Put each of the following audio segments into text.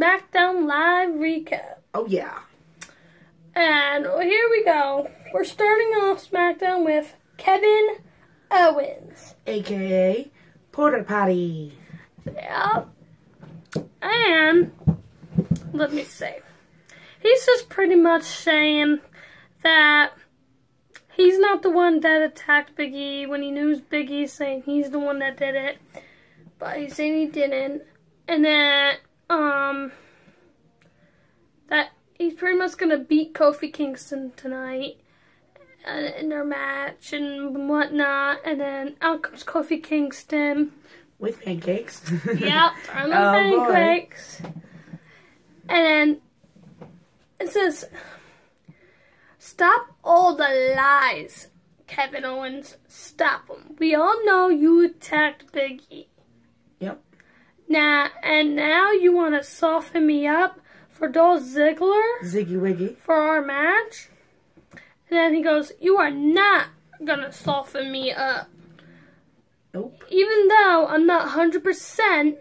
Smackdown Live recap. Oh, yeah. And here we go. We're starting off Smackdown with Kevin Owens. A.K.A. Porter Potty. Yeah. And, let me see. He's just pretty much saying that he's not the one that attacked Big E when he knew Big E, saying he's the one that did it. But he's saying he didn't. And then, that he's pretty much going to beat Kofi Kingston tonight in their match and whatnot. And then out comes Kofi Kingston. With pancakes. Yep, throwing oh, pancakes. Boy. And then it says, stop all the lies, Kevin Owens. Stop them. We all know you attacked Big E. Yep. Now you want to soften me up for Dolph Ziggler? Ziggy Wiggy. For our match? And then he goes, you are not going to soften me up. Nope. Even though I'm not 100%,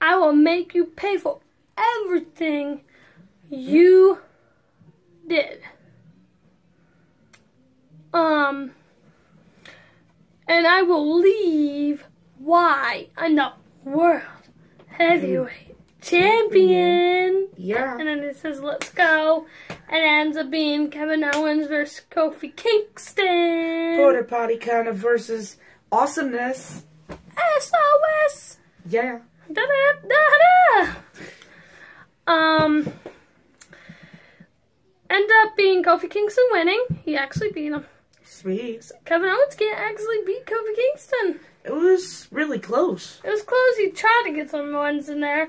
I will make you pay for everything you did. And I will leave why I'm the world heavyweight champion. Yeah. And then it says, let's go. It ends up being Kevin Owens versus Kofi Kingston. Porter Potty kind of versus Awesomeness. SOS. Yeah. Da da da da. End up being Kofi Kingston winning. He actually beat him. Sweet. So Kevin Owens can't actually beat Kofi Kingston. It was really close. It was close. He tried to get some ones in there,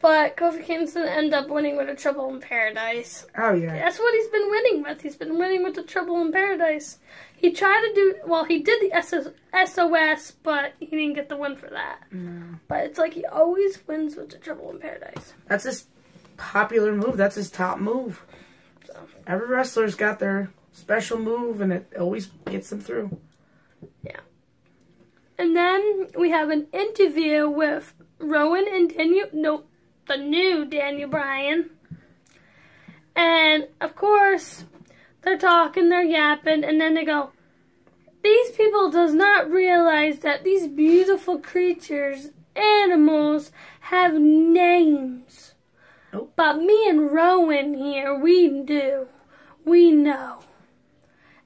but Kofi Kingston ended up winning with a Trouble in Paradise. Oh yeah. That's what he's been winning with. He's been winning with the Trouble in Paradise. He tried to do, well, he did the SOS, but he didn't get the win for that. No. But it's like he always wins with the Trouble in Paradise. That's his popular move. That's his top move. So. Every wrestler's got their special move, and it always gets them through. Yeah. And then we have an interview with Rowan and the new Daniel Bryan. And, of course, they're talking, they're yapping, and then they go, these people does not realize that these beautiful creatures, animals, have names. Nope. But me and Rowan here, we do. We know.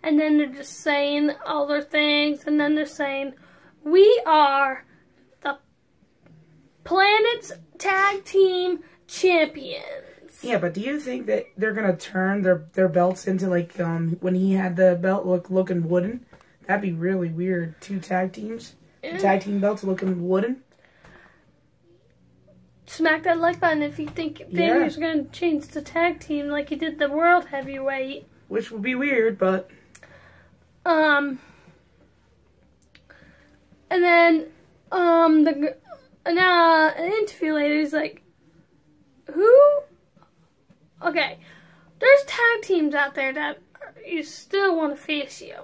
And then they're just saying all their things, and then they're saying, we are the planet's tag team champions. Yeah, but do you think that they're gonna turn their belts into like when he had the belt looking wooden? That'd be really weird. Two tag teams, yeah. Tag team belts looking wooden. Smack that like button if you think Daniel's gonna change the tag team like he did the world heavyweight. Which would be weird, but and then an interview later is like, who? Okay, there's tag teams out there that you still want to face you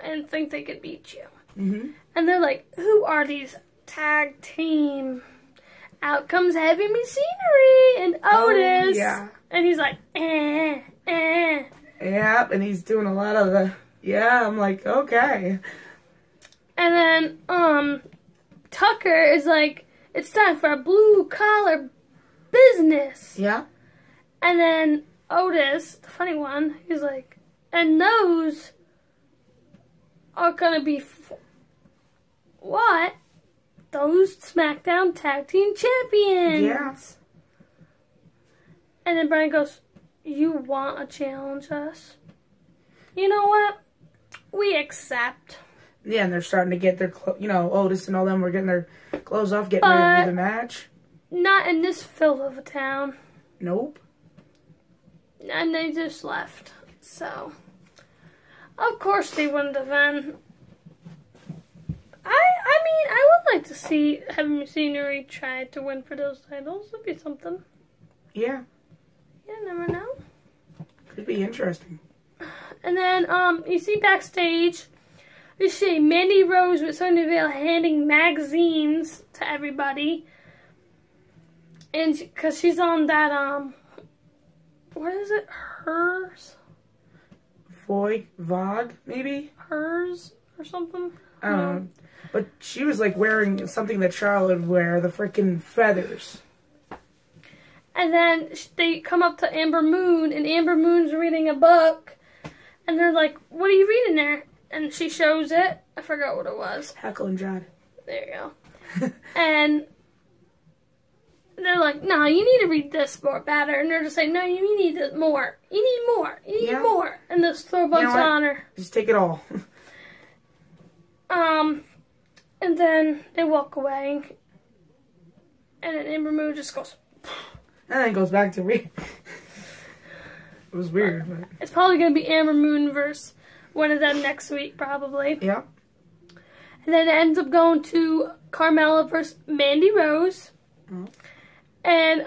and think they could beat you. Mm-hmm. And they're like, who are these tag team? Out comes Heavy Machinery and Otis. Yeah. And he's like, eh, eh. Yep, and he's doing a lot of the, yeah, I'm like, okay. And then Tucker is like, it's time for a blue-collar business. Yeah. And then Otis, the funny one, he's like, and those are going to be, what? Those SmackDown Tag Team Champions. Yeah. And then Brian goes, you want to challenge us? You know what? We accept. Yeah, and they're starting to get their, Otis and all them were getting their clothes off, getting ready for the match. Not in this field of a town. Nope. And they just left. So, of course they wouldn't have been. I mean, I would like to see Heavy Machinery try to win for those titles. That'd be something. Yeah. Yeah, never know. Could be interesting. And then, you see backstage, you see Mandy Rose with Sonya DeVille handing magazines to everybody. And because she's on that, what is it? Hers? Vogue, maybe? Hers or something? I don't know. But she was like wearing something that Charlotte would wear, the freaking feathers. And then they come up to Ember Moon, and Ember Moon's reading a book. And they're like, what are you reading there? And she shows it. I forgot what it was. Heckle and John. There you go. And they're like, no, you need to read this more better. And they're just like, no, you need it more. You need more. You need more. And just throw a bunch on her. Just take it all. And then they walk away. And then Ember Moon just goes. And then goes back to read. It was weird. But it's probably going to be Ember Moon versus one of them next week, probably. Yeah. And then it ends up going to Carmella versus Mandy Rose. Oh. And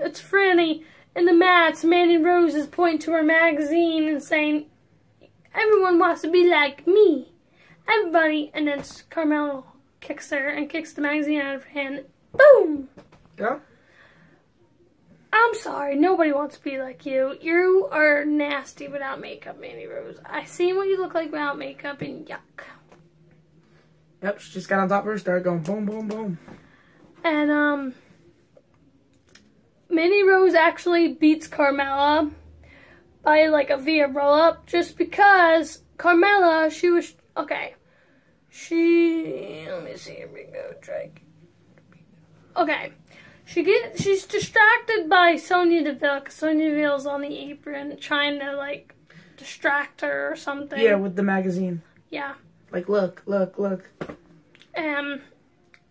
it's Franny. In the match, Mandy Rose is pointing to her magazine and saying, everyone wants to be like me. Everybody. And then Carmella kicks her and kicks the magazine out of her hand. Boom. Yeah. I'm sorry, nobody wants to be like you. You are nasty without makeup, Mandy Rose. I seen what you look like without makeup, and yuck. Yep, she just got on top of her, started going boom, boom, boom. And, Mandy Rose actually beats Carmella by, like, a via roll-up, just because Carmella, she was, okay. She, let me see, here we go, Drake. Okay. She's distracted by Sonya DeVille, because Sonya DeVille's on the apron trying to, like, distract her or something. Yeah, with the magazine. Yeah. Like, look, look, look.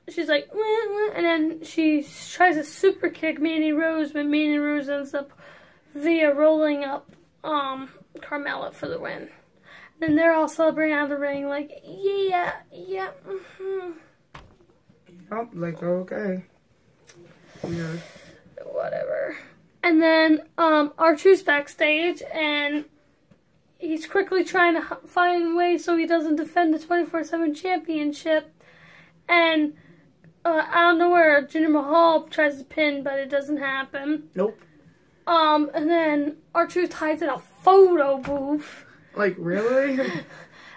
She's like, wah, wah, and then she tries to super kick Mandy Rose, but Mandy Rose ends up via rolling up Carmella for the win. Then they're all celebrating out of the ring, like, yeah, yeah, mm-hmm. Yep, like, okay. Weird. Whatever. And then, R-Truth's backstage, and he's quickly trying to find ways so he doesn't defend the 24/7 championship. And, I don't know where Jinder Mahal tries to pin, but it doesn't happen. Nope. And then R-Truth hides in a photo booth. Like, really?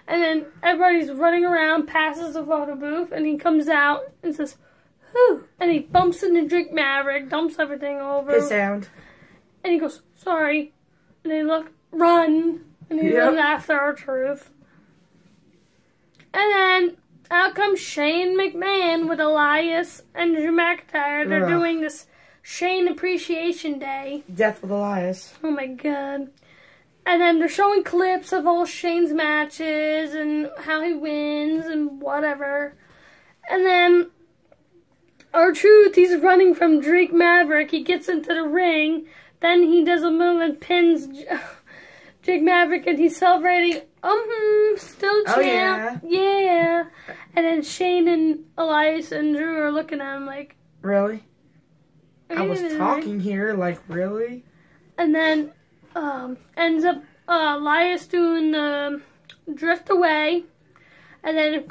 And then everybody's running around, passes the photo booth, and he comes out and says, and he bumps into Drake Maverick, dumps everything over. His sound. And he goes, sorry. And they look, run. And he runs after R-Truth. And then out comes Shane McMahon with Elias and Drew McIntyre. They're doing this Shane Appreciation Day. Death with Elias. Oh my god. And then they're showing clips of all Shane's matches and how he wins and whatever. And then R-Truth, he's running from Drake Maverick. He gets into the ring. Then he does a move and pins Drake Maverick, and he's celebrating. Still champ. Oh, yeah. And then Shane and Elias and Drew are looking at him like, really? I was talking here, like, really? And then ends up Elias doing the drift away. And then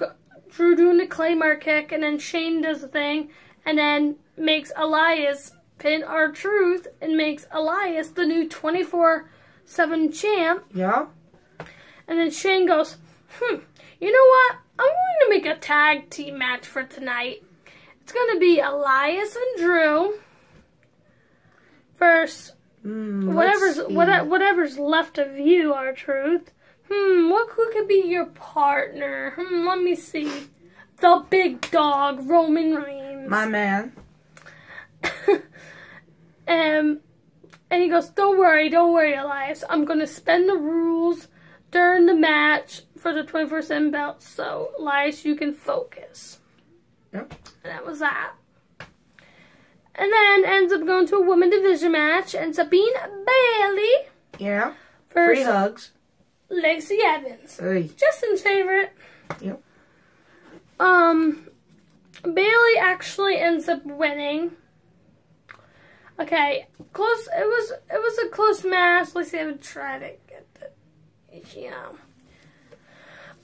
Drew doing the claymore kick. And then Shane does the thing. And then makes Elias pin R-Truth and makes Elias the new 24/7 champ. Yeah. And then Shane goes, you know what? I'm going to make a tag team match for tonight. It's going to be Elias and Drew versus whatever's left of you, R-Truth. Who could be your partner? Let me see. The big dog, Roman Reigns. My man. And he goes, don't worry, Elias. I'm going to spend the rules during the match for the 24/7 belt, so, Elias, you can focus. Yep. And that was that. And then ends up going to a women division match, and Sabina Bayley. Yeah. Free hugs. Lacey Evans. Hey. Justin's favorite. Yep. Bayley actually ends up winning. Okay. Close. It was a close match. Lacey Evans tried to get the,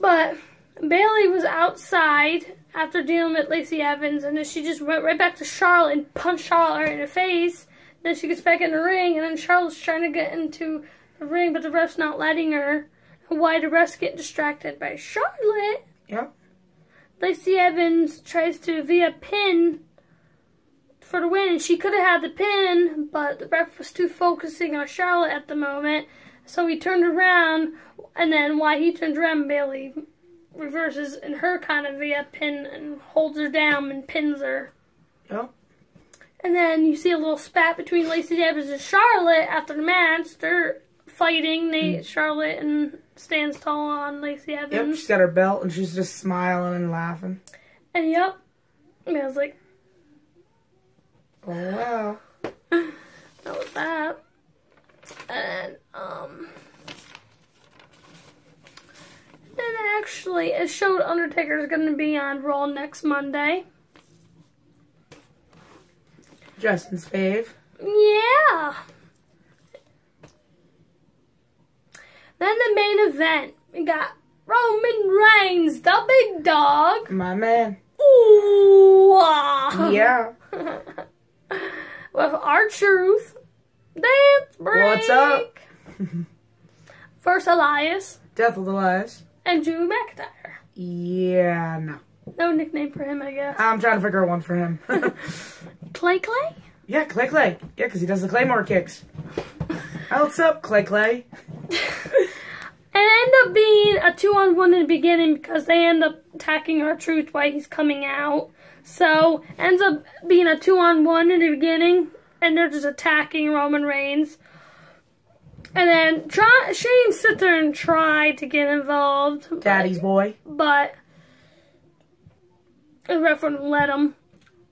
But Bayley was outside after dealing with Lacey Evans, and then she just went right back to Charlotte and punched Charlotte right in the face. Then she gets back in the ring, and then Charlotte's trying to get into the ring, but the ref's not letting her. And why the refs get distracted by Charlotte? Yep. Lacey Evans tries to via pin for the win, and she could have had the pin, but the ref was too focusing on Charlotte at the moment, so he turned around, and then why he turned around, Bayley reverses in her kind of via pin and holds her down and pins her. Yep. And then you see a little spat between Lacey Evans and Charlotte after the match. They're fighting. Charlotte and stands tall on Lacey Evans. Yep, she's got her belt and she's just smiling and laughing. And yep, I was like, oh wow, that was that. And then actually it showed Undertaker's going to be on Raw next Monday. Justin's fave. Yeah. Then the main event, we got Roman Reigns, the big dog. My man. Ooh. Yeah. With R-Truth. Dance break. What's up? First Elias. Death of Elias. And Drew McIntyre. Yeah, no. No nickname for him, I guess. I'm trying to figure out one for him. Clay Clay? Yeah, Clay Clay. Yeah, because he does the Claymore kicks. What's up, Clay Clay? And it ended up being a 2-on-1 in the beginning because they end up attacking R-Truth while he's coming out. So, ends up being a 2-on-1 in the beginning, and they're just attacking Roman Reigns. And then Shane sits there and tried to get involved. Daddy's boy. But the ref wouldn't let him.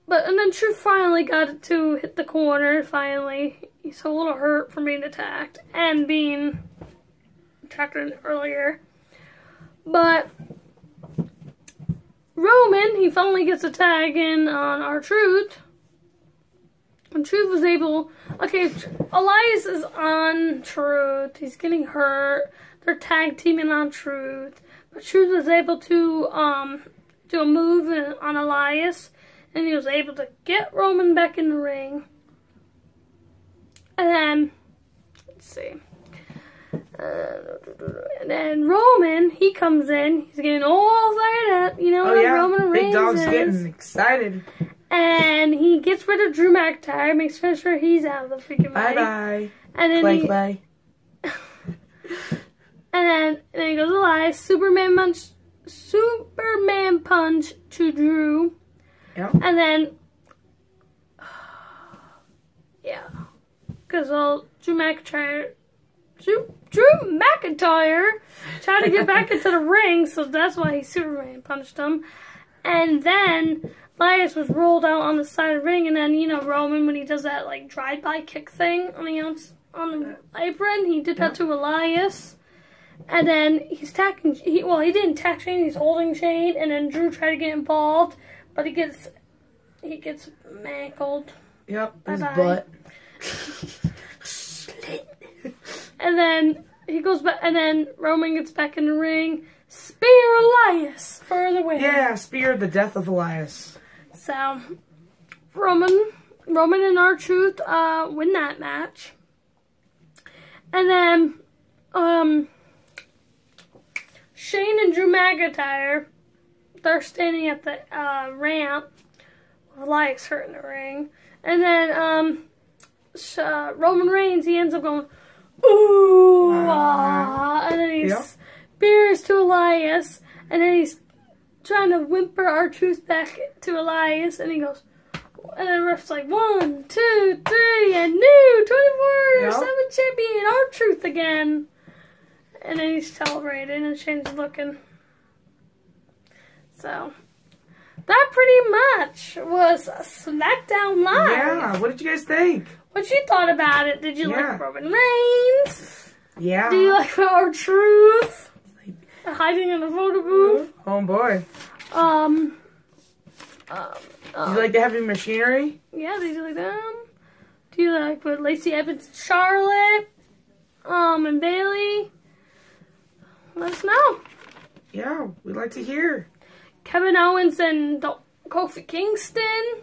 But, and then Truth finally got it to hit the corner, finally. He's a little hurt from being attacked and being attacked earlier. But Roman, he finally gets a tag in on R-Truth. And Truth was able... Okay, Elias is on Truth. He's getting hurt. They're tag teaming on Truth. But Truth was able to do a move on Elias. And he was able to get Roman back in the ring. And then... Let's see. And then Roman, he comes in. He's getting all fired up. You know, oh, yeah. Roman Reigns. Big dog's getting excited. And he gets rid of Drew McIntyre, makes sure he's out of the freaking way. Bye-bye. And then and then he goes to Elias, Superman punch to Drew. Yep. And then, yeah, because Drew McIntyre tried to get back into the ring, so that's why he Superman punched him. And then Elias was rolled out on the side of the ring, and then, you know, Roman, when he does that, like, drive-by kick thing on the apron, he did that to Elias. And then he's attacking, he didn't attack Shane, he's holding Shane, and then Drew tried to get involved, but he gets mangled. Yep, his butt. And then he goes back, and then Roman gets back in the ring. Spear Elias for the win. Yeah, spear the death of Elias. So, Roman and R-Truth win that match. And then, Shane and Drew McIntyre, they're standing at the ramp with Elias hurt in the ring. And then, Roman Reigns, he ends up going, ooh, and then he's... Yep. Spears to Elias, and then he's trying to whimper R-Truth back to Elias, and he goes, and then the ref's like, 1, 2, 3, and new 24/7 champion R-Truth again. And then he's celebrating, and Shane's looking. So, that pretty much was SmackDown Live. Yeah, what did you guys think? What you thought about it? Did you like Roman Reigns? Yeah. Do you like R-Truth? Hiding in a photo booth. Oh boy. Do you like the Heavy Machinery? Yeah, did you like them? Do you like with Lacey Evans and Charlotte? And Bayley? Let us know. Yeah, we'd like to hear. Kevin Owens and Kofi Kingston.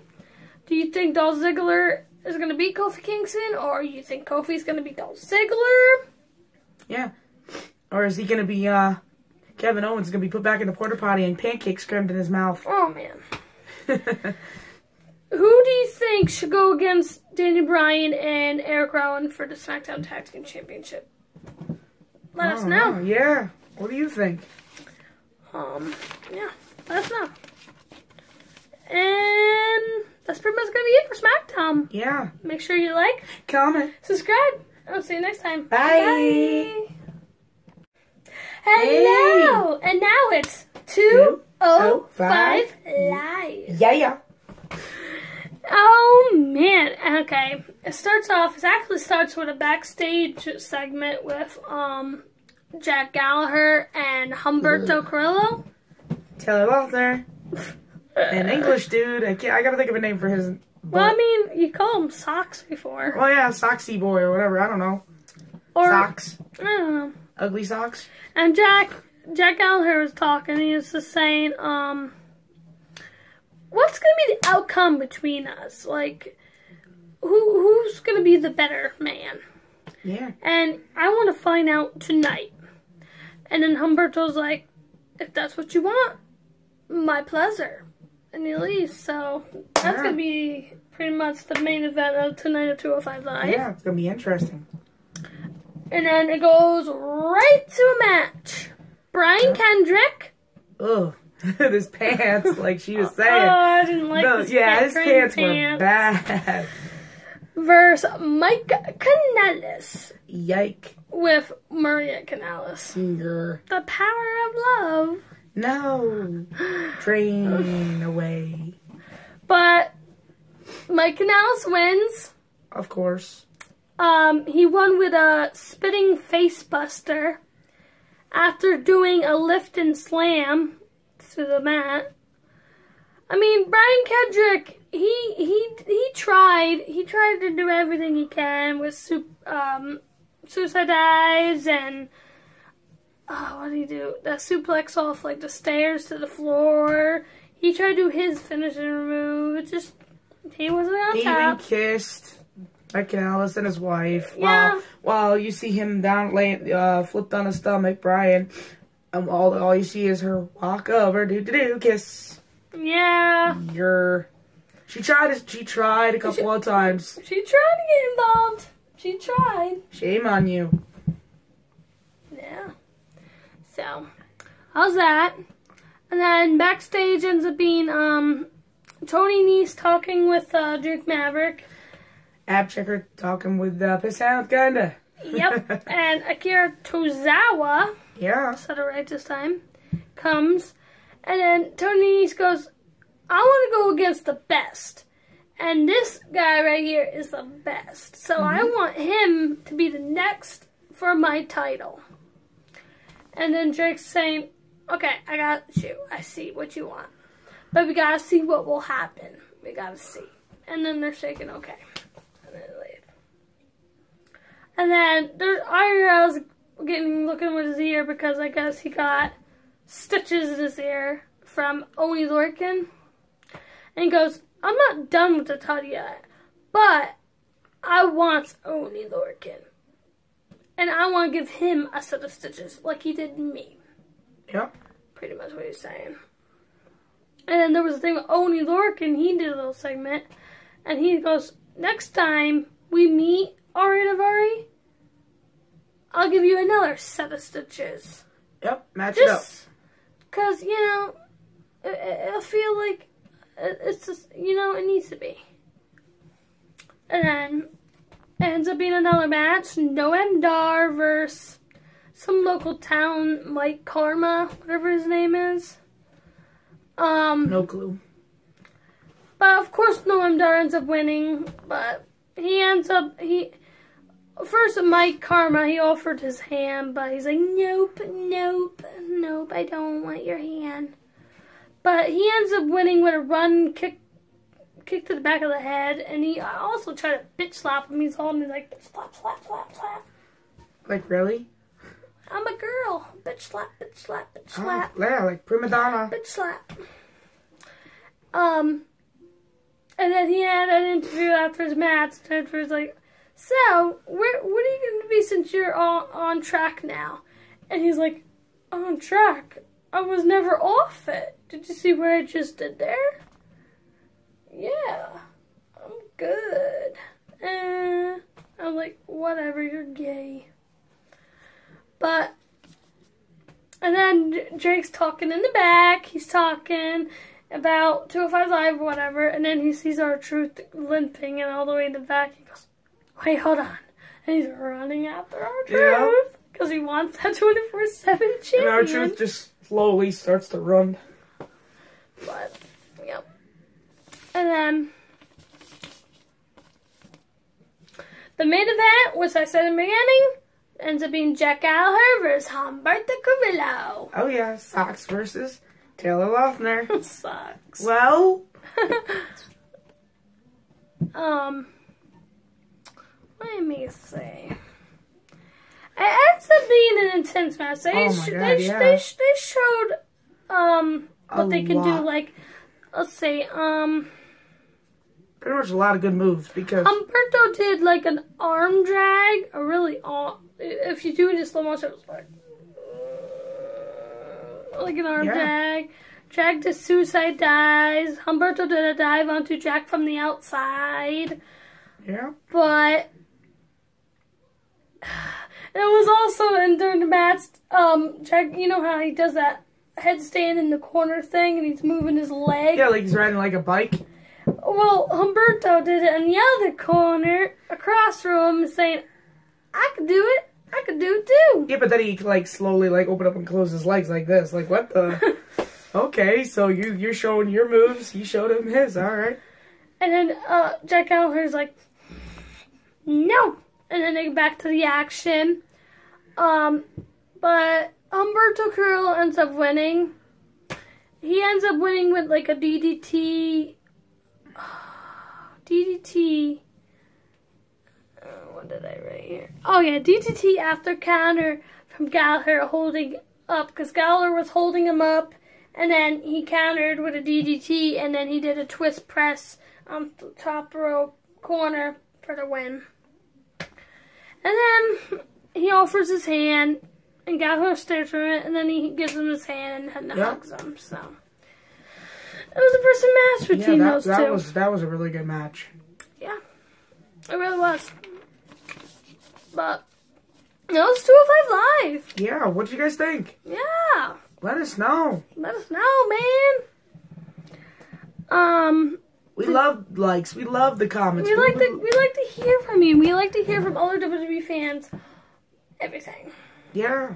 Do you think Dolph Ziggler is going to beat Kofi Kingston? Or do you think Kofi's going to beat Dolph Ziggler? Yeah. Or is he going to be, Kevin Owens going to be put back in the porta potty and pancakes crammed in his mouth? Oh, man. Who do you think should go against Daniel Bryan and Eric Rowan for the SmackDown Tag Team Championship? Let us know. No. Yeah. What do you think? Yeah. Let us know. And that's pretty much going to be it for SmackDown. Yeah. Make sure you like, comment, subscribe. I'll see you next time. Bye. Bye. Hello. Hey. And now it's 205 Live. Yeah, yeah. Oh, man. Okay. It actually starts with a backstage segment with Jack Gallagher and Humberto Carrillo. Taylor Lautner. An English dude. I gotta think of a name for his... Well, I mean, you call him Socks before. Well, yeah, Socksy Boy or whatever. I don't know. Or, Socks. I don't know. Ugly Socks. And Jack Gallagher was talking. He was just saying, what's going to be the outcome between us? Like, who's going to be the better man? Yeah. And I want to find out tonight. And then Humberto's like, if that's what you want, my pleasure. And he leaves. So that's going to be pretty much the main event of tonight of 205 Live. Yeah, it's going to be interesting. And then it goes right to a match. Brian Kendrick. Ugh. His pants, like she was saying. Oh, I didn't like this. Yeah, his pants were bad. Versus Mike Kanellis. Yike. With Maria Kanellis. Yeah. The power of love. No. Drain away. But Mike Kanellis wins. Of course. He won with a spitting face buster after doing a lift and slam to the mat. I mean, Brian Kendrick, he tried to do everything he can with suicide dives and what did he do? That suplex off like the stairs to the floor. He tried to do his finishing move. It just he wasn't on top. He even kissed Mike Kanellis and his wife. Yeah. While you see him down laying flipped on his stomach, Brian. All you see is her walk over, do kiss. Yeah. She tried a couple of times. She tried to get involved. She tried. Shame on you. Yeah. So, how's that? And then backstage ends up being Tony Nese talking with Drake Maverick. App checker talking with Piss Hound, kinda. Yep. And Akira Tozawa. Yeah. Said it right this time. Comes. And then Tony Nese goes, I want to go against the best. And this guy right here is the best. So I want him to be the next for my title. And then Drake's saying, okay, I got you. I see what you want. But we got to see what will happen. We got to see. And then they're shaking, okay. And then they leave. And then there's IRL's looking with his ear because I guess he got stitches in his ear from Oney Lorcan. And he goes, I'm not done with the title yet, but I want Oney Lorcan. And I want to give him a set of stitches like he did me. Yeah. Pretty much what he's saying. And then there was a thing with Oney Lorcan. He did a little segment. And he goes, next time we meet Ari Navari, I'll give you another set of stitches. Yep, match it up. Because, you know, I feel like it's just, you know, it needs to be. And then it ends up being another match. Noam Dar versus some local town, Mike Karma, whatever his name is. No clue. But, of course, Noam Dar ends up winning. But he ends up... First, Mike Karma, he offered his hand, but he's like, nope, nope, nope, I don't want your hand. But he ends up winning with a run kick to the back of the head, and he also tried to bitch slap him. He's holding me like, slap, slap, slap, slap. Like, really? I'm a girl. Bitch slap, bitch slap, bitch slap. Oh, yeah, like prima donna. Bitch slap. And then he had an interview after his match. And he was like, so, what are you going to be since you're on track now? And he's like, on track? I was never off it. Did you see what I just did there? Yeah. I'm good. I'm like, whatever, you're gay. But, and then Drake's talking in the back. He's talking about 205 Live, whatever. And then he sees R-Truth limping and all the way in the back. He goes, wait, hold on. And he's running after R-Truth. Because he wants that 24/7 champion. And R-Truth just slowly starts to run. But, yep. And then the main event, which I said in the beginning, ends up being Jack Gallagher versus Humberto Carrillo. Oh, yeah. Sox versus Taylor Lautner. Sox. Well. Let me see. It ends up being an intense match. They showed what they can do. Like, let's see. Pretty much a lot of good moves because Humberto did like an arm drag. A really arm. If you do it in slow motion, it's like an arm drag. Dragged to suicide dives. Humberto did a dive onto Jack from the outside. Yeah. But it was also, and during the match, Jack, you know how he does that headstand in the corner thing and he's moving his leg? Yeah, like he's riding like a bike. Well, Humberto did it in the other corner, across from him, saying, I could do it. I could do it too. Yeah, but then he like slowly like open up and close his legs like this. Like, what the? Okay, so you're showing your moves. He showed him his. All right. And then Jack Gallagher's like, no. And then they get back to the action. But Humberto Carrillo ends up winning. He ends up winning with like a DDT. DDT. What did I write here? Oh, yeah. DDT after counter from Gallagher holding up. Because Gallagher was holding him up. And then he countered with a DDT. And then he did a twist press on the top rope corner for the win. And then he offers his hand, and Gallagher stares from it, and then he gives him his hand and hugs him. So it was a person match between those two. That was a really good match. Yeah, it really was. But that was 205 Live. Yeah, what did you guys think? Yeah. Let us know. Let us know, man. We love likes. We love the comments. We like to hear from you. We like to hear from other WWE fans. Everything. Yeah.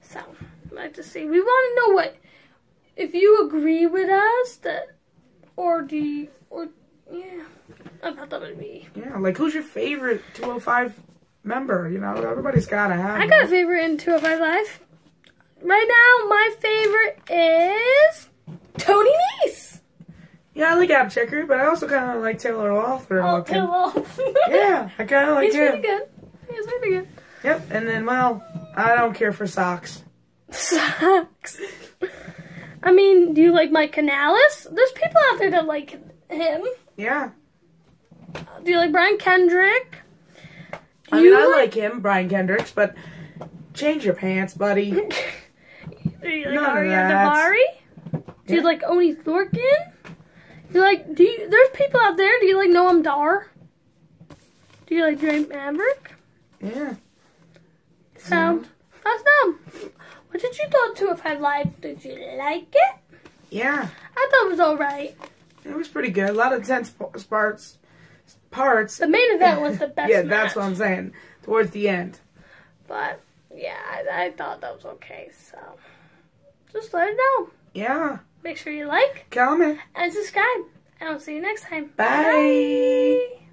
So, I'd like to see. We want to know what, if you agree with us that, about WWE. Yeah, like who's your favorite 205 member? You know, everybody's gotta have. I got a favorite in 205 Live. Right now, my favorite is Tony Nese. Yeah, I like Abchecker, but I also kind of like Taylor Lautner. Oh, Taylor Lautner. Yeah, I kind of like him. He's pretty good. He's pretty good. Yep, and then, well, I don't care for Socks. Socks. I mean, do you like Mike Kanellis? There's people out there that like him. Yeah. Do you like Brian Kendrick? I mean, I like him, Brian Kendrick, but change your pants, buddy. Do you like Ariana Davari? Do you like Oney Lorcan? There's people out there. Do you like Noam Dar? Do you like Drake Maverick? Yeah. So, let us know. What did you thought 205 Live? Did you like it? Yeah. I thought it was alright. It was pretty good. A lot of intense parts. The main event was the best. Yeah, that's what I'm saying. Towards the end. But, yeah, I thought that was okay. So, just let us know. Yeah. Make sure you like, comment, and subscribe. And I'll see you next time. Bye. Bye.